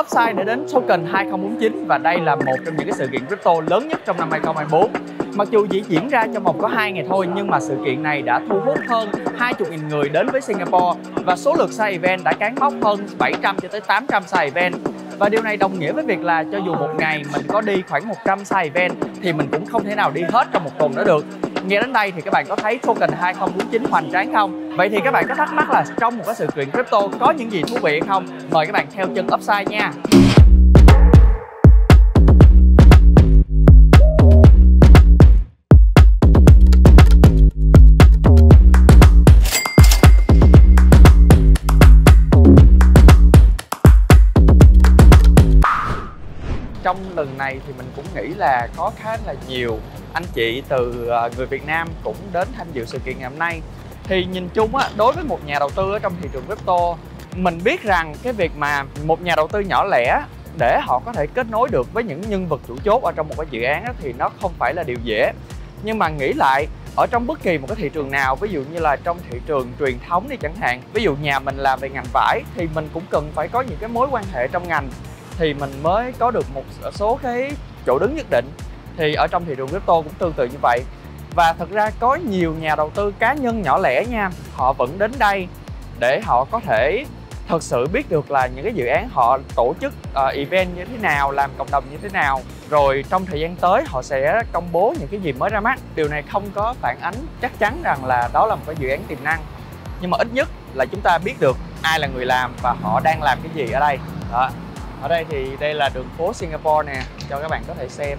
Upside đã đến Token 2049 và đây là một trong những cái sự kiện crypto lớn nhất trong năm 2024. Mặc dù chỉ diễn ra trong vòng có 2 ngày thôi nhưng mà sự kiện này đã thu hút hơn 20.000 người đến với Singapore và số lượt side event đã cán mốc hơn 700 cho tới 800 side event. Và điều này đồng nghĩa với việc là cho dù một ngày mình có đi khoảng 100 side event thì mình cũng không thể nào đi hết trong một tuần nữa được. Nghe đến đây thì các bạn có thấy Token 2049 hoành tráng không? Vậy thì các bạn có thắc mắc là trong một cái sự kiện crypto có những gì thú vị hay không? Mời các bạn theo chân Upside nha! Trong lần này thì mình cũng nghĩ là có khá là nhiều anh chị từ người Việt Nam cũng đến tham dự sự kiện ngày hôm nay. Thì nhìn chung á, đối với một nhà đầu tư ở trong thị trường crypto, mình biết rằng cái việc mà một nhà đầu tư nhỏ lẻ để họ có thể kết nối được với những nhân vật chủ chốt ở trong một cái dự án á, thì nó không phải là điều dễ. Nhưng mà nghĩ lại, ở trong bất kỳ một cái thị trường nào, ví dụ như là trong thị trường truyền thống đi chẳng hạn, ví dụ nhà mình làm về ngành vải thì mình cũng cần phải có những cái mối quan hệ trong ngành thì mình mới có được một số cái chỗ đứng nhất định. Thì ở trong thị trường crypto cũng tương tự như vậy. Và thật ra có nhiều nhà đầu tư cá nhân nhỏ lẻ nha, họ vẫn đến đây để họ có thể thật sự biết được là những cái dự án họ tổ chức event như thế nào, làm cộng đồng như thế nào. Rồi trong thời gian tới họ sẽ công bố những cái gì mới ra mắt. Điều này không có phản ánh chắc chắn rằng là đó là một cái dự án tiềm năng. Nhưng mà ít nhất là chúng ta biết được ai là người làm và họ đang làm cái gì ở đây. Đó. Ở đây thì đây là đường phố Singapore nè, cho các bạn có thể xem.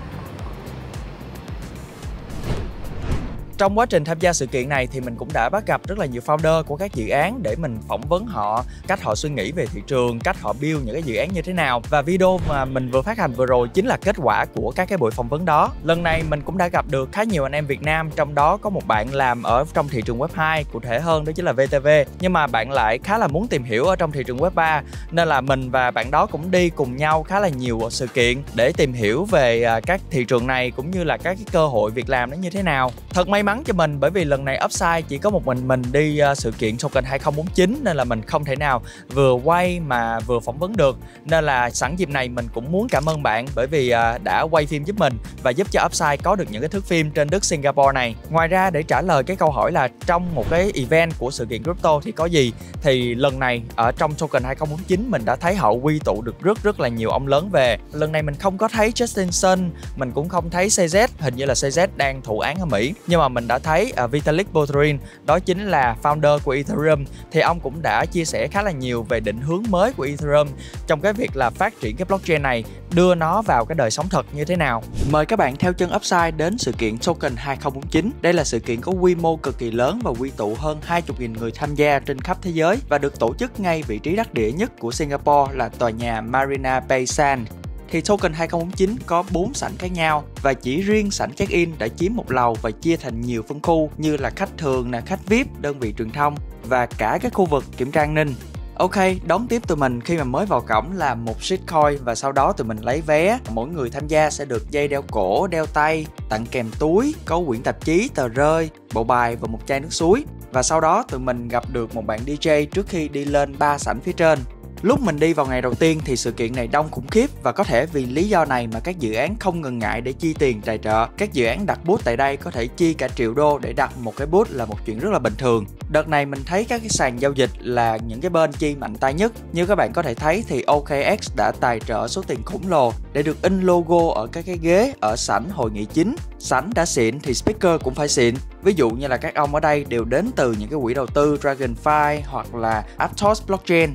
Trong quá trình tham gia sự kiện này thì mình cũng đã bắt gặp rất là nhiều founder của các dự án để mình phỏng vấn họ, cách họ suy nghĩ về thị trường, cách họ build những cái dự án như thế nào. Và video mà mình vừa phát hành vừa rồi chính là kết quả của các cái buổi phỏng vấn đó. Lần này mình cũng đã gặp được khá nhiều anh em Việt Nam, trong đó có một bạn làm ở trong thị trường Web2, cụ thể hơn đó chính là VTV. Nhưng mà bạn lại khá là muốn tìm hiểu ở trong thị trường Web3, nên là mình và bạn đó cũng đi cùng nhau khá là nhiều sự kiện để tìm hiểu về các thị trường này cũng như là các cái cơ hội việc làm nó như thế nào. Thật may mắn cho mình bởi vì lần này Upside chỉ có một mình đi sự kiện Token 2049 nên là mình không thể nào vừa quay mà vừa phỏng vấn được. Nên là sẵn dịp này mình cũng muốn cảm ơn bạn bởi vì đã quay phim giúp mình và giúp cho Upside có được những cái thước phim trên đất Singapore này. Ngoài ra để trả lời cái câu hỏi là trong một cái event của sự kiện crypto thì có gì, thì lần này ở trong Token 2049 mình đã thấy họ quy tụ được rất là nhiều ông lớn về. Lần này mình không có thấy Justin Sun, mình cũng không thấy CZ, hình như là CZ đang thụ án ở Mỹ. Nhưng mà mình đã thấy Vitalik Buterin, đó chính là founder của Ethereum, thì ông cũng đã chia sẻ khá là nhiều về định hướng mới của Ethereum trong cái việc là phát triển cái blockchain này, đưa nó vào cái đời sống thật như thế nào. Mời các bạn theo chân Upside đến sự kiện Token 2049. Đây là sự kiện có quy mô cực kỳ lớn và quy tụ hơn 20.000 người tham gia trên khắp thế giới và được tổ chức ngay vị trí đắc địa nhất của Singapore là tòa nhà Marina Bay Sands. Thì Token 2049 có 4 sảnh khác nhau và chỉ riêng sảnh check-in đã chiếm một lầu và chia thành nhiều phân khu như là khách thường, là khách VIP, đơn vị truyền thông và cả các khu vực kiểm tra an ninh. Ok, đón tiếp tụi mình khi mà mới vào cổng là một shitcoin và sau đó tụi mình lấy vé. Mỗi người tham gia sẽ được dây đeo cổ, đeo tay, tặng kèm túi, có quyển tạp chí, tờ rơi, bộ bài và một chai nước suối. Và sau đó tụi mình gặp được một bạn DJ trước khi đi lên 3 sảnh phía trên. Lúc mình đi vào ngày đầu tiên thì sự kiện này đông khủng khiếp và có thể vì lý do này mà các dự án không ngần ngại để chi tiền tài trợ. Các dự án đặt booth tại đây có thể chi cả triệu đô để đặt một cái booth là một chuyện rất là bình thường. Đợt này mình thấy các cái sàn giao dịch là những cái bên chi mạnh tay nhất. Như các bạn có thể thấy thì OKX đã tài trợ số tiền khổng lồ để được in logo ở các cái ghế ở sảnh hội nghị chính. Sảnh đã xịn thì speaker cũng phải xịn. Ví dụ như là các ông ở đây đều đến từ những cái quỹ đầu tư Dragonfly hoặc là Aptos blockchain.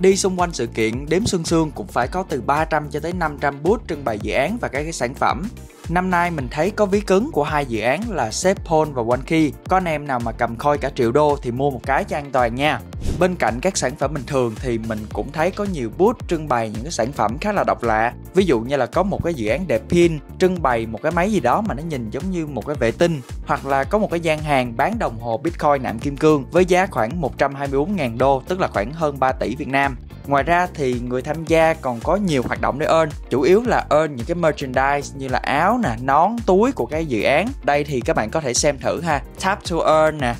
Đi xung quanh sự kiện, đếm xương xương cũng phải có từ 300 cho tới 500 booth trưng bày dự án và các cái sản phẩm. Năm nay mình thấy có ví cứng của hai dự án là SafePhone và OneKey. Có anh em nào mà cầm coin cả triệu đô thì mua một cái cho an toàn nha. Bên cạnh các sản phẩm bình thường thì mình cũng thấy có nhiều booth trưng bày những cái sản phẩm khá là độc lạ. Ví dụ như là có một cái dự án Depin trưng bày một cái máy gì đó mà nó nhìn giống như một cái vệ tinh. Hoặc là có một cái gian hàng bán đồng hồ Bitcoin nạm kim cương với giá khoảng 124.000 đô, tức là khoảng hơn 3 tỷ Việt Nam. Ngoài ra thì người tham gia còn có nhiều hoạt động để earn, chủ yếu là earn những cái merchandise như là áo nè, nón, túi của cái dự án. Đây thì các bạn có thể xem thử ha, tap to earn nè,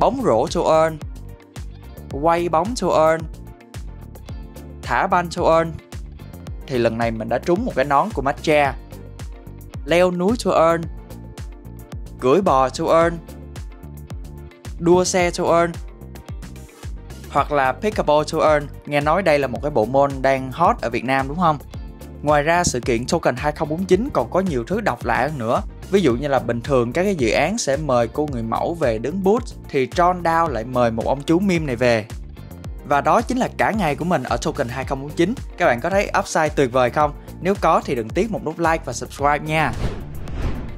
bóng rổ to earn, quay bóng to earn, thả ban to earn. Thì lần này mình đã trúng một cái nón của Matcha, leo núi to earn, cưỡi bò to earn, đua xe to earn, hoặc là Pickable to earn. Nghe nói đây là một cái bộ môn đang hot ở Việt Nam đúng không? Ngoài ra sự kiện Token 2049 còn có nhiều thứ độc lạ hơn nữa. Ví dụ như là bình thường các cái dự án sẽ mời cô người mẫu về đứng booth, thì John Dao lại mời một ông chú meme này về. Và đó chính là cả ngày của mình ở Token 2049. Các bạn có thấy Upside tuyệt vời không? Nếu có thì đừng tiếc một nút like và subscribe nha.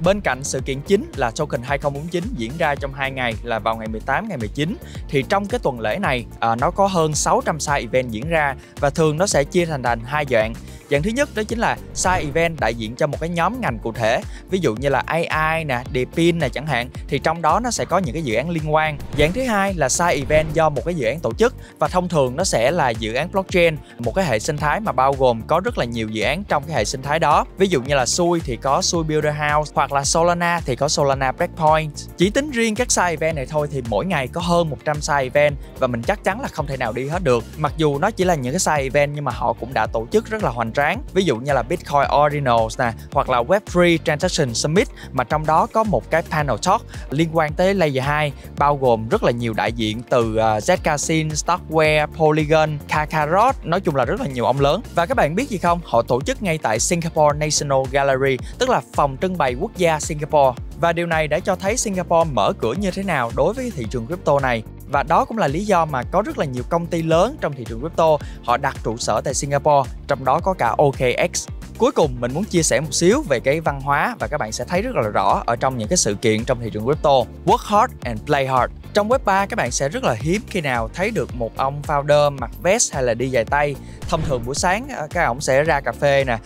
Bên cạnh sự kiện chính là Token 2049 diễn ra trong 2 ngày là vào ngày 18, ngày 19. Thì trong cái tuần lễ này nó có hơn 600 side event diễn ra, và thường nó sẽ chia thành hai dạng. Dạng thứ nhất đó chính là side event đại diện cho một cái nhóm ngành cụ thể, ví dụ như là AI nè, Depin nè chẳng hạn, thì trong đó nó sẽ có những cái dự án liên quan. Dạng thứ hai là side event do một cái dự án tổ chức, và thông thường nó sẽ là dự án blockchain, một cái hệ sinh thái mà bao gồm có rất là nhiều dự án trong cái hệ sinh thái đó. Ví dụ như là Sui thì có Sui Builder House, hoặc là Solana thì có Solana Breakpoint. Chỉ tính riêng các side event này thôi thì mỗi ngày có hơn 100 side event, và mình chắc chắn là không thể nào đi hết được. Mặc dù nó chỉ là những cái side event nhưng mà họ cũng đã tổ chức rất là hoành tráng. Ví dụ như là Bitcoin Ordinals nè, hoặc là Web3 Transaction Summit, mà trong đó có một cái panel talk liên quan tới Layer 2 bao gồm rất là nhiều đại diện từ ZK Sync, Stockware, Polygon, Kakarot, nói chung là rất là nhiều ông lớn. Và các bạn biết gì không? Họ tổ chức ngay tại Singapore National Gallery, tức là phòng trưng bày quốc gia Singapore. Và điều này đã cho thấy Singapore mở cửa như thế nào đối với thị trường crypto này. Và đó cũng là lý do mà có rất là nhiều công ty lớn trong thị trường crypto họ đặt trụ sở tại Singapore, trong đó có cả OKX. Cuối cùng mình muốn chia sẻ một xíu về cái văn hóa, và các bạn sẽ thấy rất là rõ ở trong những cái sự kiện trong thị trường crypto. Work hard and play hard. Trong Web3 các bạn sẽ rất là hiếm khi nào thấy được một ông founder mặc vest hay là đi giày tay. Thông thường buổi sáng các ông sẽ ra cà phê nè,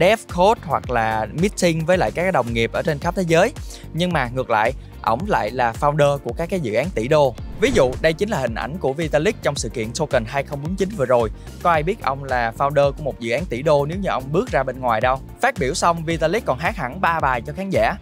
dev code hoặc là meeting với lại các đồng nghiệp ở trên khắp thế giới. Nhưng mà ngược lại, ổng lại là founder của các cái dự án tỷ đô. Ví dụ đây chính là hình ảnh của Vitalik trong sự kiện Token 2049 vừa rồi. Có ai biết ông là founder của một dự án tỷ đô nếu như ông bước ra bên ngoài đâu. Phát biểu xong Vitalik còn hát hẳn 3 bài cho khán giả.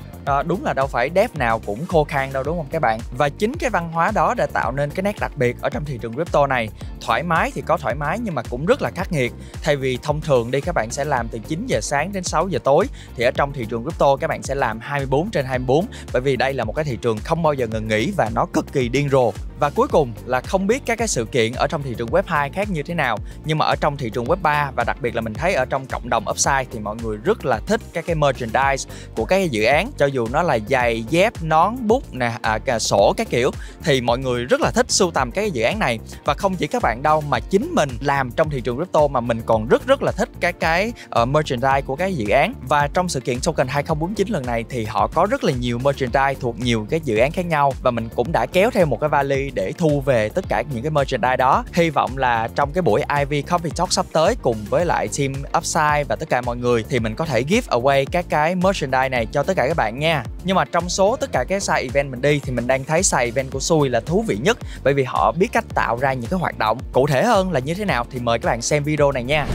Đúng là đâu phải dev nào cũng khô khan đâu đúng không các bạn. Và chính cái văn hóa đó đã tạo nên cái nét đặc biệt ở trong thị trường crypto này. Thoải mái thì có thoải mái nhưng mà cũng rất là khắc nghiệt. Thay vì thông thường đi các bạn sẽ làm từ 9 giờ sáng đến 6 giờ tối, thì ở trong thị trường crypto các bạn sẽ làm 24/24, bởi vì đây là một cái thị trường không bao giờ ngừng nghỉ và nó cực kỳ điên rồ. Và cuối cùng là không biết các cái sự kiện ở trong thị trường Web 2 khác như thế nào, nhưng mà ở trong thị trường Web 3 và đặc biệt là mình thấy ở trong cộng đồng Upside thì mọi người rất là thích các cái merchandise của các cái dự án, cho dù nó là giày, dép, nón, bút nè, sổ các kiểu, thì mọi người rất là thích sưu tầm các cái dự án này. Và không chỉ các bạn đâu mà chính mình làm trong thị trường crypto mà mình còn rất là thích các cái merchandise của các dự án. Và trong sự kiện Token 2049 lần này thì họ có rất là nhiều merchandise thuộc nhiều cái dự án khác nhau, và mình cũng đã kéo theo một cái vali để thu về tất cả những cái merchandise đó. Hy vọng là trong cái buổi IV Coffee Talk sắp tới cùng với lại team Upside và tất cả mọi người thì mình có thể give away các cái merchandise này cho tất cả các bạn nha. Nhưng mà trong số tất cả các side event mình đi thì mình đang thấy side event của Sui là thú vị nhất, bởi vì họ biết cách tạo ra những cái hoạt động cụ thể hơn là như thế nào, thì mời các bạn xem video này nha.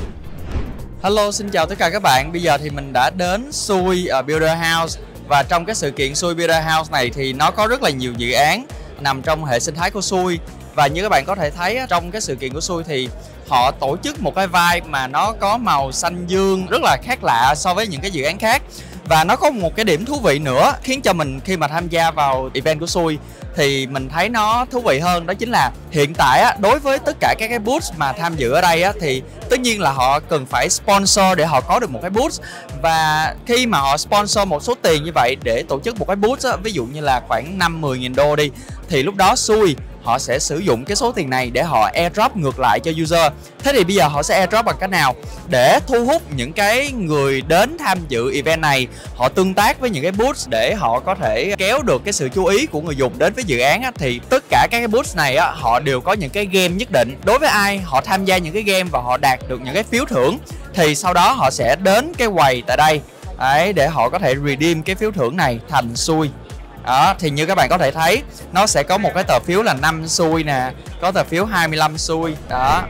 Hello, xin chào tất cả các bạn. Bây giờ thì mình đã đến Sui Builder House, và trong cái sự kiện Sui Builder House này thì nó có rất là nhiều dự án nằm trong hệ sinh thái của Sui. Và như các bạn có thể thấy trong cái sự kiện của Sui thì họ tổ chức một cái vibe mà nó có màu xanh dương rất là khác lạ so với những cái dự án khác. Và nó có một cái điểm thú vị nữa khiến cho mình khi mà tham gia vào event của Sui thì mình thấy nó thú vị hơn, đó chính là hiện tại đối với tất cả các cái booth mà tham dự ở đây thì tất nhiên là họ cần phải sponsor để họ có được một cái booth. Và khi mà họ sponsor một số tiền như vậy để tổ chức một cái booth, ví dụ như là khoảng 5-10.000 đô đi, thì lúc đó Sui họ sẽ sử dụng cái số tiền này để họ airdrop ngược lại cho user. Thế thì bây giờ họ sẽ airdrop bằng cách nào để thu hút những cái người đến tham dự event này, họ tương tác với những cái booth để họ có thể kéo được cái sự chú ý của người dùng đến với dự án thì tất cả các cái booth này họ đều có những cái game nhất định. Đối với ai họ tham gia những cái game và họ đạt được những cái phiếu thưởng thì sau đó họ sẽ đến cái quầy tại đây để họ có thể redeem cái phiếu thưởng này thành Sui. Đó, thì như các bạn có thể thấy nó sẽ có một cái tờ phiếu là 5 Sui nè, có tờ phiếu 25 Sui đó.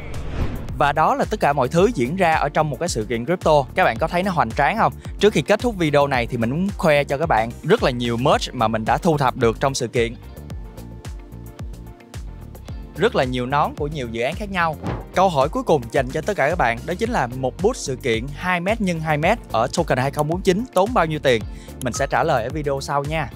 Và đó là tất cả mọi thứ diễn ra ở trong một cái sự kiện crypto. Các bạn có thấy nó hoành tráng không? Trước khi kết thúc video này thì mình muốn khoe cho các bạn rất là nhiều merch mà mình đã thu thập được trong sự kiện. rất là nhiều nón của nhiều dự án khác nhau. Câu hỏi cuối cùng dành cho tất cả các bạn đó chính là một booth sự kiện 2m x 2m ở Token 2049 tốn bao nhiêu tiền? Mình sẽ trả lời ở video sau nha.